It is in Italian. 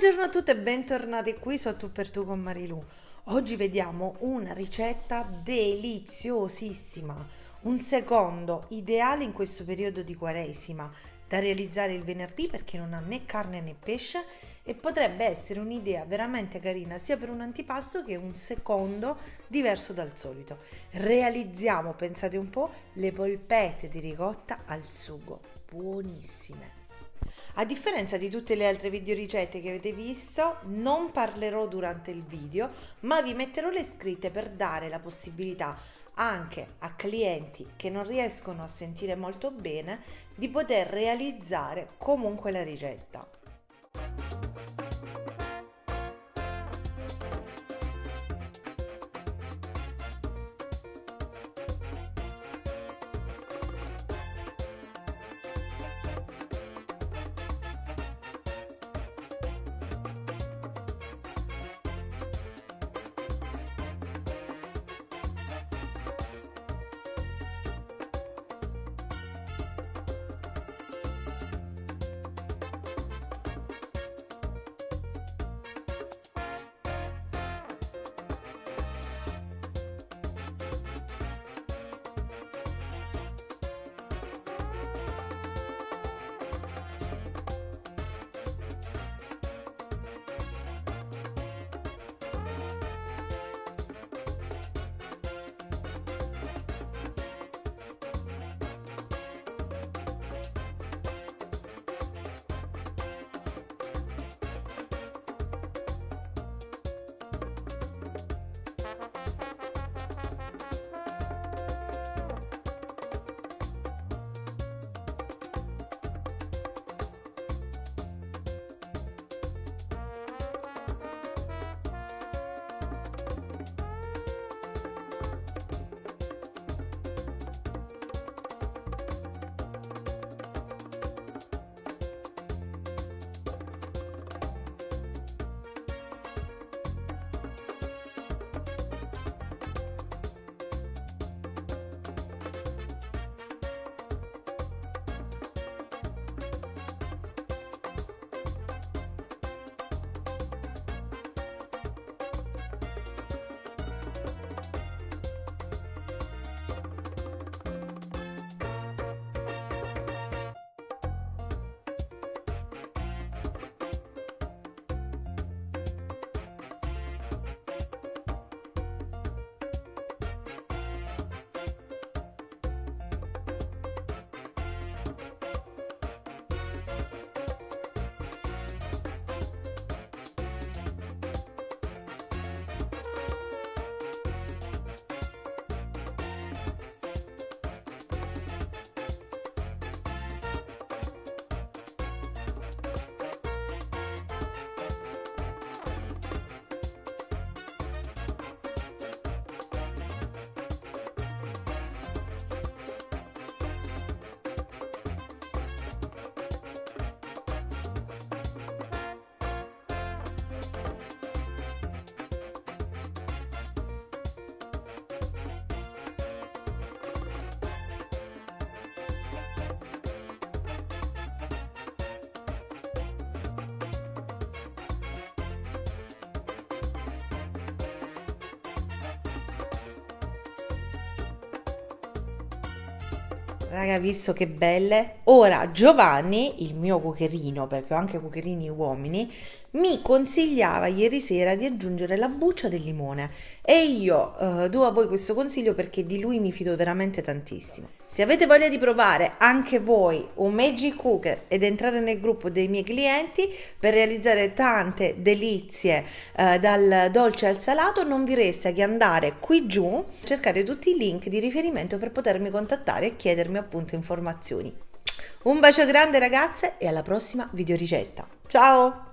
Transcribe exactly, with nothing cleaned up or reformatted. Buongiorno a tutti e bentornati qui su A tu per tu con Marilù. Oggi vediamo una ricetta deliziosissima, un secondo ideale in questo periodo di Quaresima, da realizzare il venerdì perché non ha né carne né pesce e potrebbe essere un'idea veramente carina sia per un antipasto che un secondo diverso dal solito. Realizziamo, pensate un po', le polpette di ricotta al sugo, buonissime. A differenza di tutte le altre video ricette che avete visto, non parlerò durante il video, ma vi metterò le scritte per dare la possibilità anche a clienti che non riescono a sentire molto bene di poter realizzare comunque la ricetta. Raga, visto che belle? Ora Giovanni, il mio cuocherino, perché ho anche cuocherini uomini, mi consigliava ieri sera di aggiungere la buccia del limone e io eh, do a voi questo consiglio perché di lui mi fido veramente tantissimo. Se avete voglia di provare anche voi un magic cooker ed entrare nel gruppo dei miei clienti per realizzare tante delizie eh, dal dolce al salato, non vi resta che andare qui giù, cercare tutti i link di riferimento per potermi contattare e chiedermi appunto informazioni. Un bacio grande ragazze e alla prossima videoricetta. Ciao!